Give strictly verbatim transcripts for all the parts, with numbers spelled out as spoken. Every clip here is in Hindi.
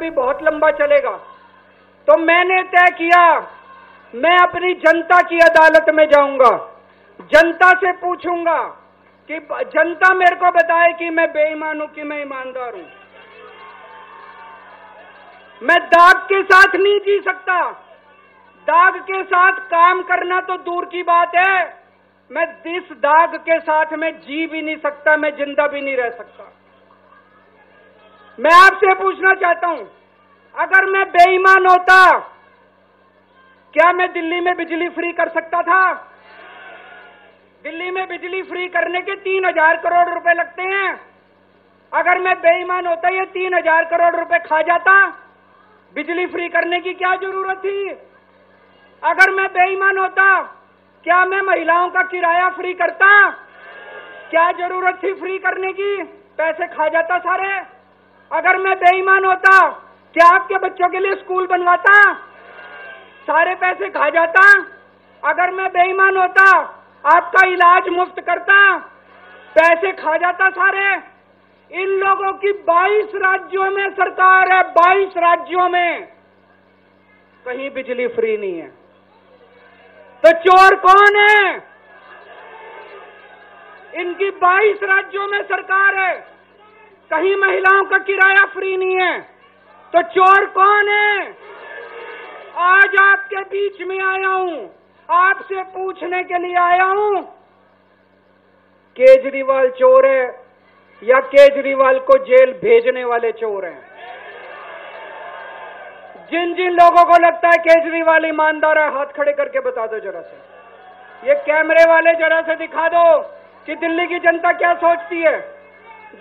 भी बहुत लंबा चलेगा। तो मैंने तय किया मैं अपनी जनता की अदालत में जाऊंगा, जनता से पूछूंगा कि जनता मेरे को बताए कि मैं बेईमान हूं कि मैं ईमानदार हूं। मैं दाग के साथ नहीं जी सकता, दाग के साथ काम करना तो दूर की बात है, मैं इस दाग के साथ मैं जी भी नहीं सकता, मैं जिंदा भी नहीं रह सकता। मैं आपसे पूछना चाहता हूं, अगर मैं बेईमान होता क्या मैं दिल्ली में बिजली फ्री कर सकता था? दिल्ली में बिजली फ्री करने के तीन हजार करोड़ रुपए लगते हैं। अगर मैं बेईमान होता ये तीन हजार करोड़ रुपए खा जाता, बिजली फ्री करने की क्या जरूरत थी? अगर मैं बेईमान होता क्या मैं महिलाओं का किराया फ्री करता? क्या जरूरत थी फ्री करने की, पैसे खा जाता सारे। अगर मैं बेईमान होता क्या आपके बच्चों के लिए स्कूल बनवाता? सारे पैसे खा जाता। अगर मैं बेईमान होता आपका इलाज मुफ्त करता, पैसे खा जाता सारे। इन लोगों की बाईस राज्यों में सरकार है, बाईस राज्यों में कहीं बिजली फ्री नहीं है। तो चोर कौन है? इनकी बाईस राज्यों में सरकार है, कहीं महिलाओं का किराया फ्री नहीं है। तो चोर कौन है? आज आपके बीच में आया हूं, आपसे पूछने के लिए आया हूं, केजरीवाल चोर है या केजरीवाल को जेल भेजने वाले चोर हैं? जिन जिन लोगों को लगता है केजरीवाल ईमानदार है, हाथ खड़े करके बता दो जरा से। ये कैमरे वाले जरा से दिखा दो कि दिल्ली की जनता क्या सोचती है।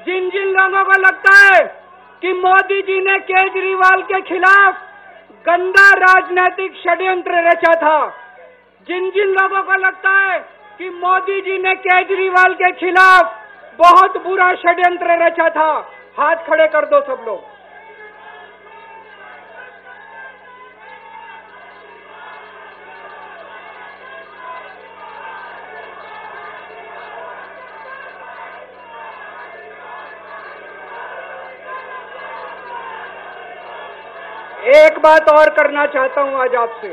जिन जिन लोगों को लगता है कि मोदी जी ने केजरीवाल के खिलाफ गंदा राजनीतिक षड्यंत्र रचा था, जिन जिन लोगों को लगता है कि मोदी जी ने केजरीवाल के खिलाफ बहुत बुरा षड्यंत्र रचा था, हाथ खड़े कर दो सब लोग। एक बात और करना चाहता हूं आज आपसे,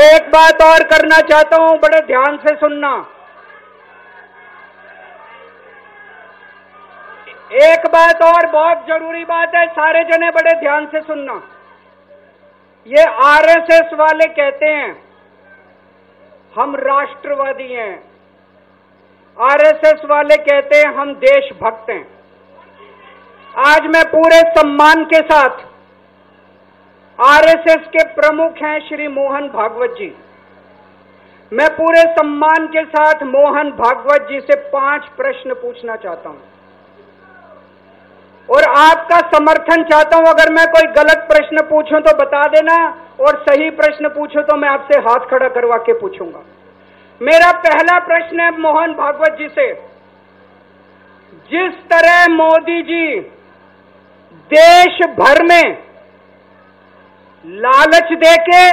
एक बात और करना चाहता हूं, बड़े ध्यान से सुनना। एक बात और बहुत जरूरी बात है, सारे जने बड़े ध्यान से सुनना। ये आरएसएस वाले कहते हैं हम राष्ट्रवादी हैं, आरएसएस वाले कहते हैं हम देशभक्त हैं। आज मैं पूरे सम्मान के साथ, आरएसएस के प्रमुख हैं श्री मोहन भागवत जी, मैं पूरे सम्मान के साथ मोहन भागवत जी से पांच प्रश्न पूछना चाहता हूं और आपका समर्थन चाहता हूं। अगर मैं कोई गलत प्रश्न पूछूं तो बता देना, और सही प्रश्न पूछूं तो मैं आपसे हाथ खड़ा करवा के पूछूंगा। मेरा पहला प्रश्न है मोहन भागवत जी से, जिस तरह मोदी जी देश भर में लालच देके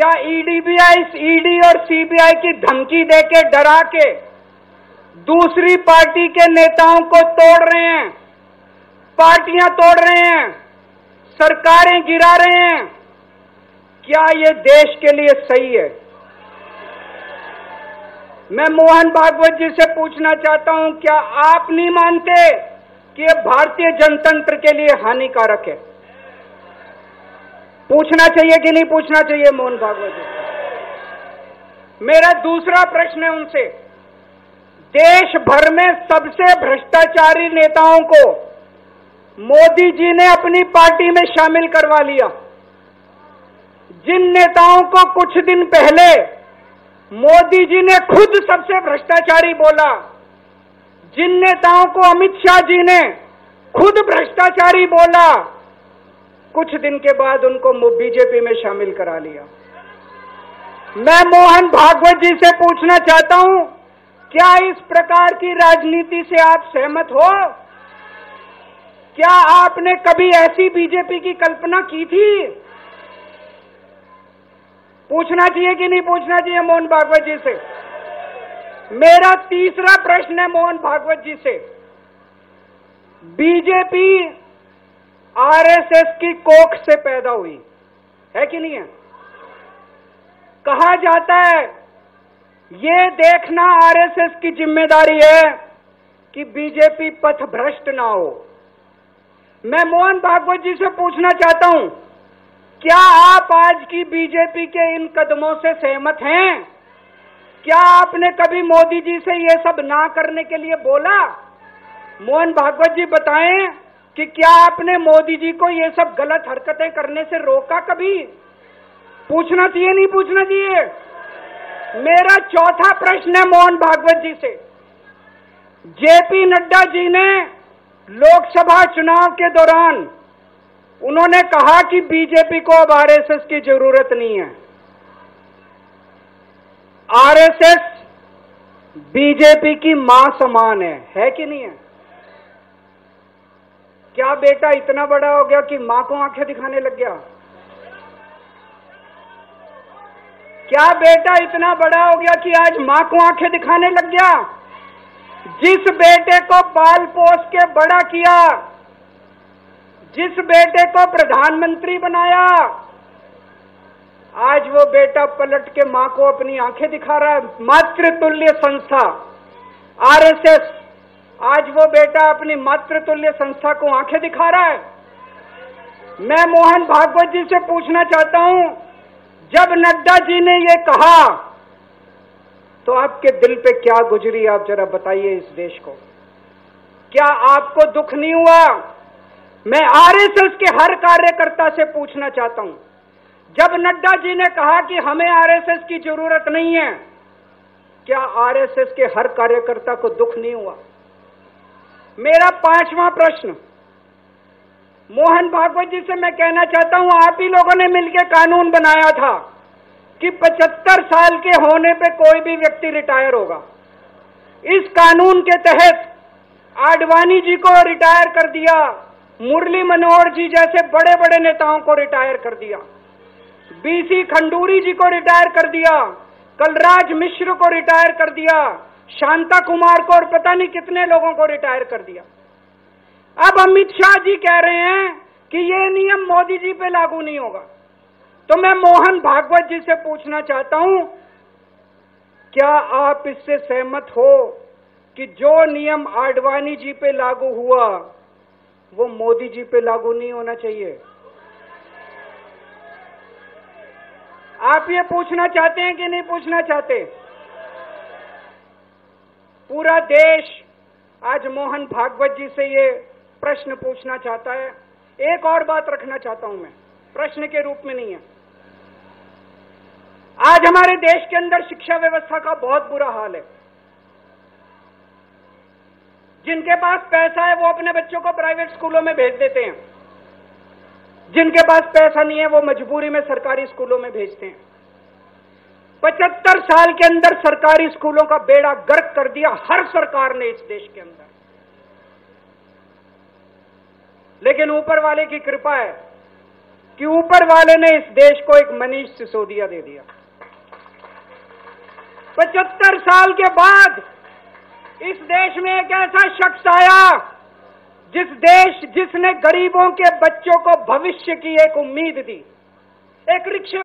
या ईडीबीआई ईडी और सीबीआई की धमकी देके डरा के दूसरी पार्टी के नेताओं को तोड़ रहे हैं, पार्टियां तोड़ रहे हैं, सरकारें गिरा रहे हैं, क्या ये देश के लिए सही है? मैं मोहन भागवत जी से पूछना चाहता हूं, क्या आप नहीं मानते कि ये भारतीय जनतंत्र के लिए हानिकारक है? पूछना चाहिए कि नहीं पूछना चाहिए मोहन भागवत जी? मेरा दूसरा प्रश्न है उनसे, देश भर में सबसे भ्रष्टाचारी नेताओं को मोदी जी ने अपनी पार्टी में शामिल करवा लिया। जिन नेताओं को कुछ दिन पहले मोदी जी ने खुद सबसे भ्रष्टाचारी बोला, जिन नेताओं को अमित शाह जी ने खुद भ्रष्टाचारी बोला, कुछ दिन के बाद उनको बीजेपी में शामिल करा लिया। मैं मोहन भागवत जी से पूछना चाहता हूं, क्या इस प्रकार की राजनीति से आप सहमत हो? क्या आपने कभी ऐसी बीजेपी की कल्पना की थी? पूछना चाहिए कि नहीं पूछना चाहिए मोहन भागवत जी से? मेरा तीसरा प्रश्न है मोहन भागवत जी से, बीजेपी आरएसएस की कोख से पैदा हुई है कि नहीं है? कहा जाता है ये देखना आरएसएस की जिम्मेदारी है कि बीजेपी पथ भ्रष्ट ना हो। मैं मोहन भागवत जी से पूछना चाहता हूं, क्या आप आज की बीजेपी के इन कदमों से सहमत हैं? क्या आपने कभी मोदी जी से ये सब ना करने के लिए बोला? मोहन भागवत जी बताएं कि क्या आपने मोदी जी को ये सब गलत हरकतें करने से रोका कभी? पूछना चाहिए नहीं पूछना चाहिए? मेरा चौथा प्रश्न है मोहन भागवत जी से, जेपी नड्डा जी ने लोकसभा चुनाव के दौरान उन्होंने कहा कि बीजेपी को अब आरएसएस की जरूरत नहीं है। आरएसएस बीजेपी की मां समान है, है कि नहीं है? क्या बेटा इतना बड़ा हो गया कि मां को आंखें दिखाने लग गया? क्या बेटा इतना बड़ा हो गया कि आज मां को आंखें दिखाने लग गया? जिस बेटे को पाल पोस के बड़ा किया, जिस बेटे को प्रधानमंत्री बनाया, आज वो बेटा पलट के मां को अपनी आंखें दिखा रहा है। मातृतुल्य संस्था आरएसएस, आज वो बेटा अपनी मातृतुल्य संस्था को आंखें दिखा रहा है। मैं मोहन भागवत जी से पूछना चाहता हूं, जब नड्डा जी ने ये कहा तो आपके दिल पे क्या गुजरी, आप जरा बताइए इस देश को। क्या आपको दुख नहीं हुआ? मैं आरएसएस के हर कार्यकर्ता से पूछना चाहता हूं, जब नड्डा जी ने कहा कि हमें आरएसएस की जरूरत नहीं है, क्या आरएसएस के हर कार्यकर्ता को दुख नहीं हुआ? मेरा पांचवां प्रश्न मोहन भागवत जी से मैं कहना चाहता हूं, आप ही लोगों ने मिलकर कानून बनाया था कि पचहत्तर साल के होने पे कोई भी व्यक्ति रिटायर होगा। इस कानून के तहत आडवाणी जी को रिटायर कर दिया, मुरली मनोहर जी जैसे बड़े बड़े नेताओं को रिटायर कर दिया, बीसी खंडूरी जी को रिटायर कर दिया, कलराज मिश्र को रिटायर कर दिया, शांता कुमार को और पता नहीं कितने लोगों को रिटायर कर दिया। अब अमित शाह जी कह रहे हैं कि ये नियम मोदी जी पे लागू नहीं होगा। तो मैं मोहन भागवत जी से पूछना चाहता हूं, क्या आप इससे सहमत हो कि जो नियम आडवाणी जी पे लागू हुआ वो मोदी जी पे लागू नहीं होना चाहिए? आप ये पूछना चाहते हैं कि नहीं पूछना चाहते? पूरा देश आज मोहन भागवत जी से ये प्रश्न पूछना चाहता है। एक और बात रखना चाहता हूं मैं, प्रश्न के रूप में नहीं है। आज हमारे देश के अंदर शिक्षा व्यवस्था का बहुत बुरा हाल है। जिनके पास पैसा है वो अपने बच्चों को प्राइवेट स्कूलों में भेज देते हैं, जिनके पास पैसा नहीं है वो मजबूरी में सरकारी स्कूलों में भेजते हैं। पचहत्तर साल के अंदर सरकारी स्कूलों का बेड़ा गर्क कर दिया हर सरकार ने इस देश के अंदर, लेकिन ऊपर वाले की कृपा है कि ऊपर वाले ने इस देश को एक मनीष सिसोदिया दे दिया। पचहत्तर साल के बाद इस देश में एक ऐसा शख्स आया जिस देश जिसने गरीबों के बच्चों को भविष्य की एक उम्मीद दी, एक रिक्शा